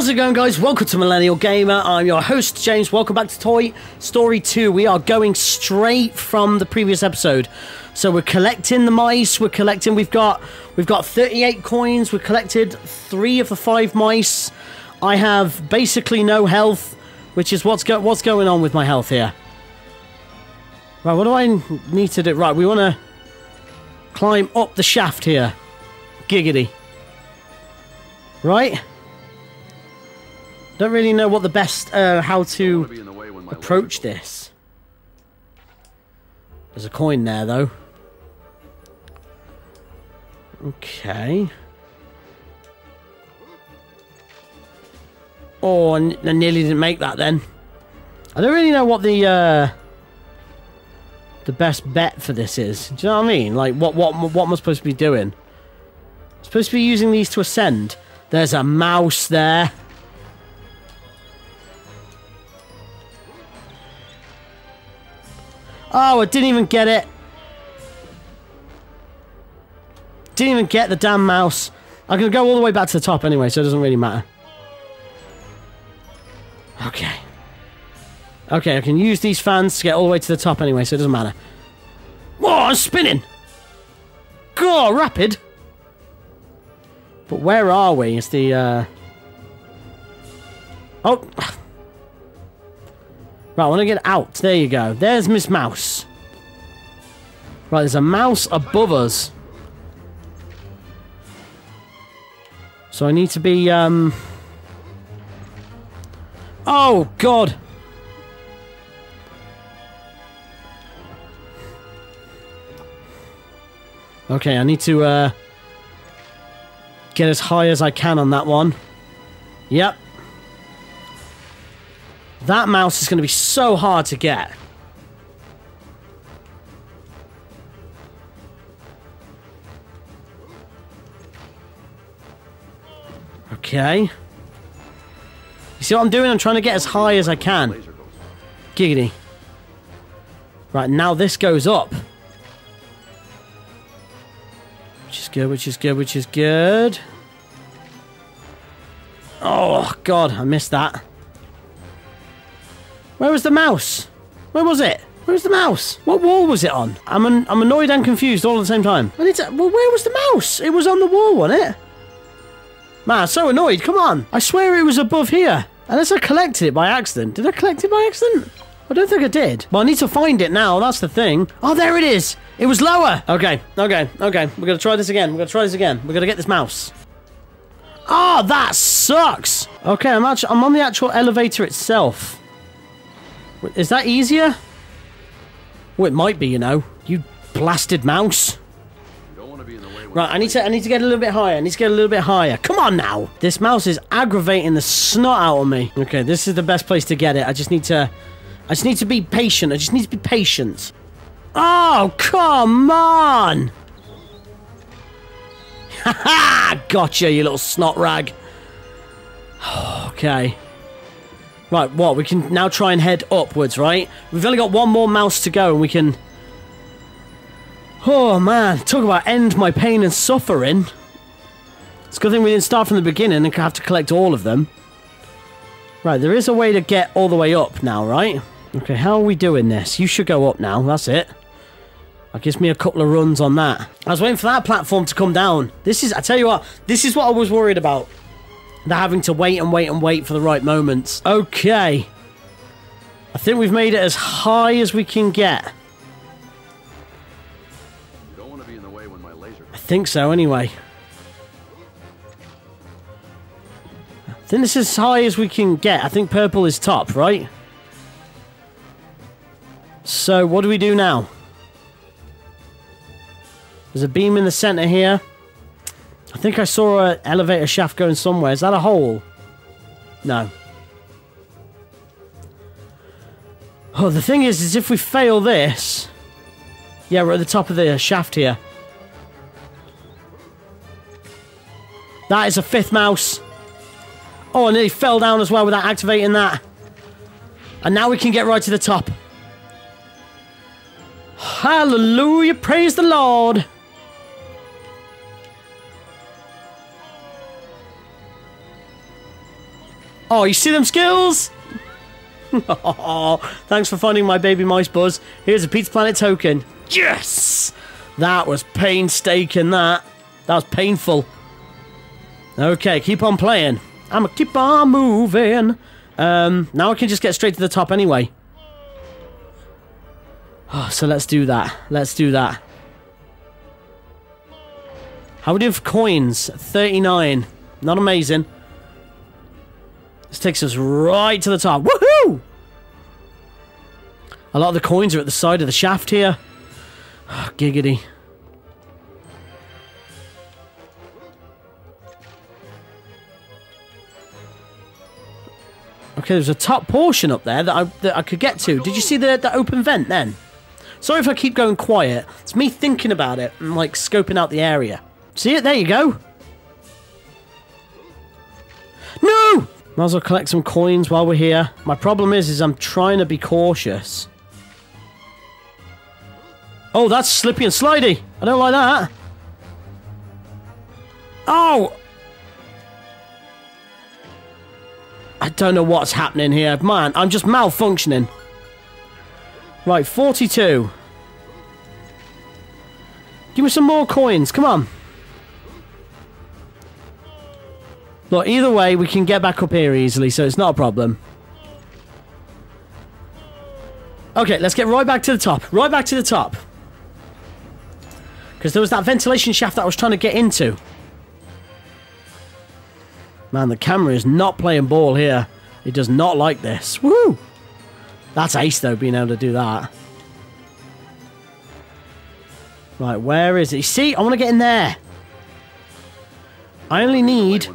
How's it going, guys? Welcome to Millennial Gamer. I'm your host, James. Welcome back to Toy Story 2. We are going straight from the previous episode. So we're collecting the mice. We're collecting... We've got 38 coins. We collected 3 of the 5 mice. I have basically no health, which is what's going on with my health here. Right, what do I need to do? Right, we want to climb up the shaft here. Giggity. Right? Don't really know what the best, how to approach this. There's a coin there, though. Okay. Oh, I nearly didn't make that then. I don't really know what the best bet for this is. Do you know what I mean? Like, what am I supposed to be doing? I'm supposed to be using these to ascend. There's a mouse there. Oh, I didn't even get it. Didn't even get the damn mouse. I can go all the way back to the top anyway, so it doesn't really matter. Okay. Okay, I can use these fans to get all the way to the top anyway, so it doesn't matter. Whoa, I'm spinning! God, rapid! But where are we? It's the, Oh! Right, I want to get out. There you go. There's Miss Mouse. Right, there's a mouse above us. So I need to be, Oh, God! Okay, I need to, get as high as I can on that one. Yep. That mouse is going to be so hard to get. Okay. You see what I'm doing? I'm trying to get as high as I can. Giggity. Right, now this goes up. Which is good, which is good, which is good. Oh, God, I missed that. Where was the mouse? Where was it? Where was the mouse? What wall was it on? I'm annoyed and confused all at the same time. I need to... Well, where was the mouse? It was on the wall, wasn't it? Man, I'm so annoyed. Come on. I swear it was above here. Unless I collected it by accident. Did I collect it by accident? I don't think I did. Well, I need to find it now. That's the thing. Oh, there it is. It was lower. Okay. Okay. Okay. We're going to try this again. We're going to try this again. We're going to get this mouse. Oh, that sucks. Okay, I'm on the actual elevator itself. Is that easier? Well, it might be, you know. You blasted mouse. You don't want to be in the way. Right, I need to get a little bit higher. I need to get a little bit higher. Come on now. This mouse is aggravating the snot out of me. Okay, this is the best place to get it. I just need to be patient. I just need to be patient. Oh, come on. Ha ha! Gotcha, you little snot rag. Okay. Right, what? We can now try and head upwards, right? We've only got one more mouse to go and we can... Oh, man. Talk about end my pain and suffering. It's a good thing we didn't start from the beginning and have to collect all of them. Right, there is a way to get all the way up now, right? Okay, how are we doing this? You should go up now. That's it. That gives me a couple of runs on that. I was waiting for that platform to come down. This is... I tell you what. This is what I was worried about. They're having to wait and wait and wait for the right moments. Okay. I think we've made it as high as we can get. You don't want to be in the way when my laser... I think so, anyway. I think this is as high as we can get. I think purple is top, right? So, what do we do now? There's a beam in the center here. I think I saw an elevator shaft going somewhere. Is that a hole? No. Oh, the thing is if we fail this... Yeah, we're at the top of the shaft here. That is a 5th mouse. Oh, I nearly fell down as well without activating that. And now we can get right to the top. Hallelujah, praise the Lord. Oh, you see them skills? Thanks for finding my baby mice, Buzz. Here's a Pizza Planet token. Yes! That was painstaking, that. That was painful. Okay, keep on playing. I'ma keep on moving. Now I can just get straight to the top anyway. Oh, so let's do that. Let's do that. How are we doing for coins? 39. Not amazing. This takes us right to the top. Woohoo! A lot of the coins are at the side of the shaft here. Oh, giggity. Okay, there's a top portion up there that I could get to. Did you see the open vent then? Sorry if I keep going quiet. It's me thinking about it and, like, scoping out the area. See it? There you go. No! Might as well collect some coins while we're here. My problem is I'm trying to be cautious. Oh, that's slippy and slidey. I don't like that. Oh! I don't know what's happening here. Man, I'm just malfunctioning. Right, 42. Give me some more coins. Come on. Look, either way, we can get back up here easily, so it's not a problem. Okay, let's get right back to the top. Right back to the top. Because there was that ventilation shaft that I was trying to get into. Man, the camera is not playing ball here. It does not like this. Woo! That's ace, though, being able to do that. Right, where is it? See, I want to get in there. I only need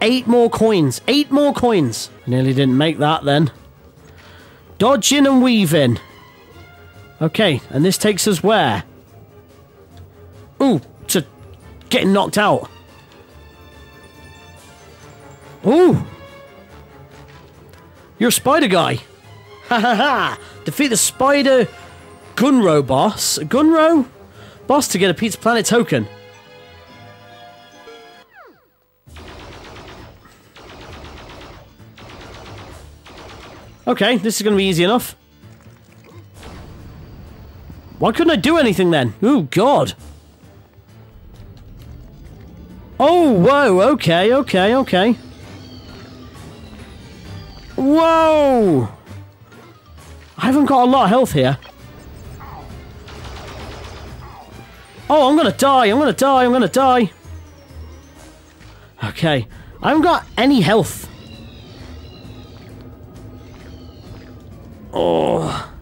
8 more coins. 8 more coins. I nearly didn't make that then. Dodging and weaving. Okay, and this takes us where? Ooh, to getting knocked out. Ooh! You're a spider guy. Ha ha ha! Defeat the spider Gunro boss. Gunro boss to get a Pizza Planet token. Okay, this is going to be easy enough. Why couldn't I do anything then? Oh, God. Oh, whoa, okay, okay, okay. Whoa! I haven't got a lot of health here. Oh, I'm gonna die, I'm gonna die, I'm gonna die. Okay, I haven't got any health. Oh.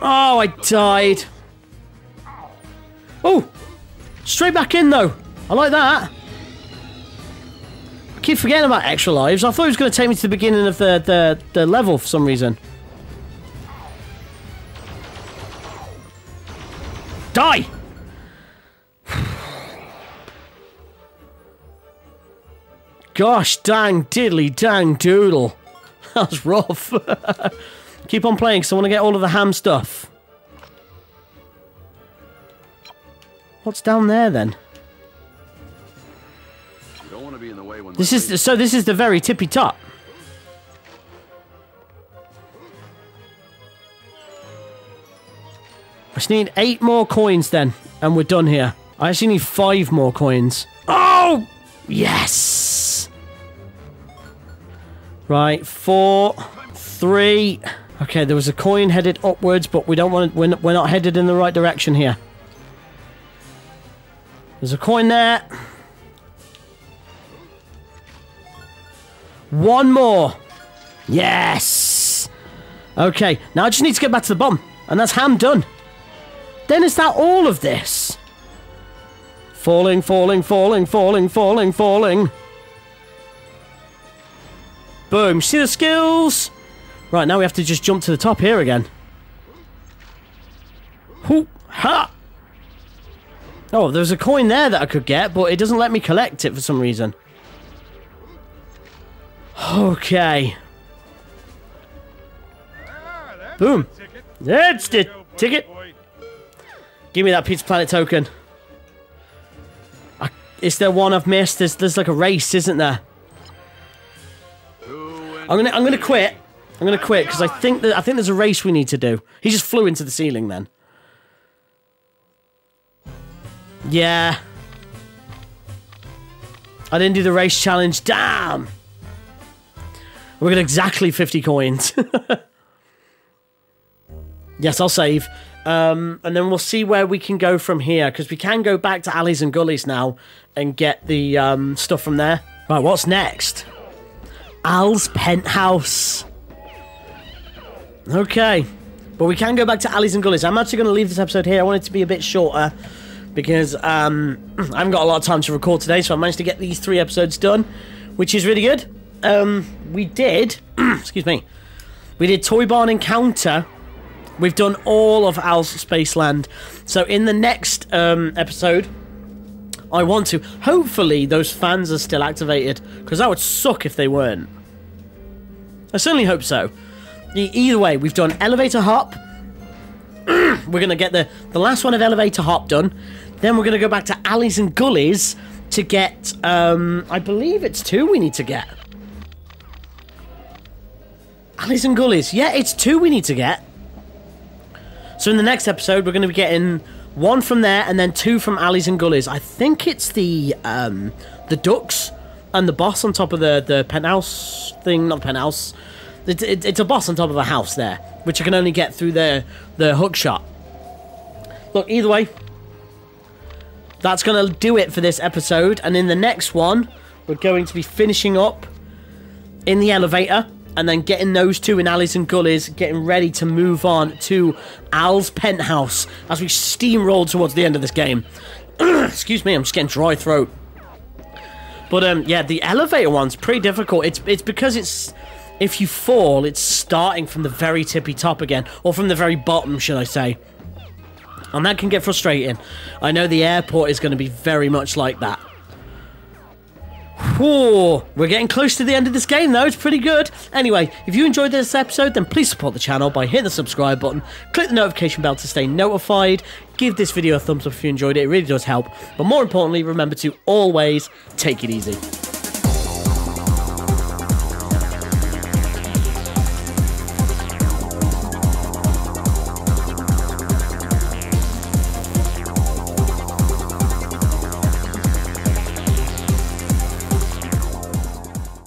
Oh, I died. Oh! Straight back in though. I like that. I keep forgetting about extra lives. I thought it was going to take me to the beginning of the level for some reason. Die! Gosh dang diddly dang doodle. That was rough. Keep on playing because I want to get all of the ham stuff. What's down there then? You don't want to be in the way when this is the very tippy top. I just need 8 more coins then, and we're done here. I actually need 5 more coins. Oh yes. Right, 4, 3. Okay, there was a coin headed upwards, but we don't want to, we're not headed in the right direction here. There's a coin there. 1 more. Yes. Okay, now I just need to get back to the bomb, and that's ham done. Then is that all of this? Falling, falling, falling, falling, falling, falling. Boom. See the skills? Right, now we have to just jump to the top here again. Hoop. Ha. Oh, there's a coin there that I could get, but it doesn't let me collect it for some reason. Okay. Ah, boom. That's the ticket. Give me that Pizza Planet token. I Is there one I've missed? There's like a race, isn't there? I'm gonna quit. I'm gonna quit because I think there's a race we need to do. He just flew into the ceiling then. Yeah. I didn't do the race challenge. Damn. We got exactly 50 coins. Yes, I'll save. And then we'll see where we can go from here, because we can go back to alleys and gullies now and get the stuff from there. Right, what's next? Al's penthouse. Okay. But we can go back to alleys and gullies. I'm actually going to leave this episode here. I want it to be a bit shorter because I haven't got a lot of time to record today, so I managed to get these 3 episodes done, which is really good. We did... excuse me. We did Toy Barn Encounter. We've done all of Al's Spaceland. So in the next episode, I want to... Hopefully those fans are still activated, because that would suck if they weren't. I certainly hope so. Either way, we've done Elevator Hop. We're going to get the last one of Elevator Hop done. Then we're going to go back to alleys and gullies to get... I believe it's 2 we need to get. Alleys and gullies. Yeah, it's 2 we need to get. So in the next episode, we're going to be getting 1 from there and then 2 from alleys and gullies. I think it's the ducks and the boss on top of the penthouse thing. Not penthouse. It's a boss on top of a house there, which you can only get through the hook shot. Look, either way, that's going to do it for this episode. And in the next one, we're going to be finishing up in the elevator. And then getting those 2 in alleys and gullies, getting ready to move on to Al's penthouse as we steamroll towards the end of this game. Excuse me, I'm just getting dry throat. But yeah, the elevator one's pretty difficult. It's because it's if you fall, it's starting from the very tippy top again, or from the very bottom, should I say? And that can get frustrating. I know the airport is going to be very much like that. Whoa, we're getting close to the end of this game though, it's pretty good. Anyway, if you enjoyed this episode, then please support the channel by hitting the subscribe button, click the notification bell to stay notified, give this video a thumbs up if you enjoyed it, it really does help. But more importantly, remember to always take it easy.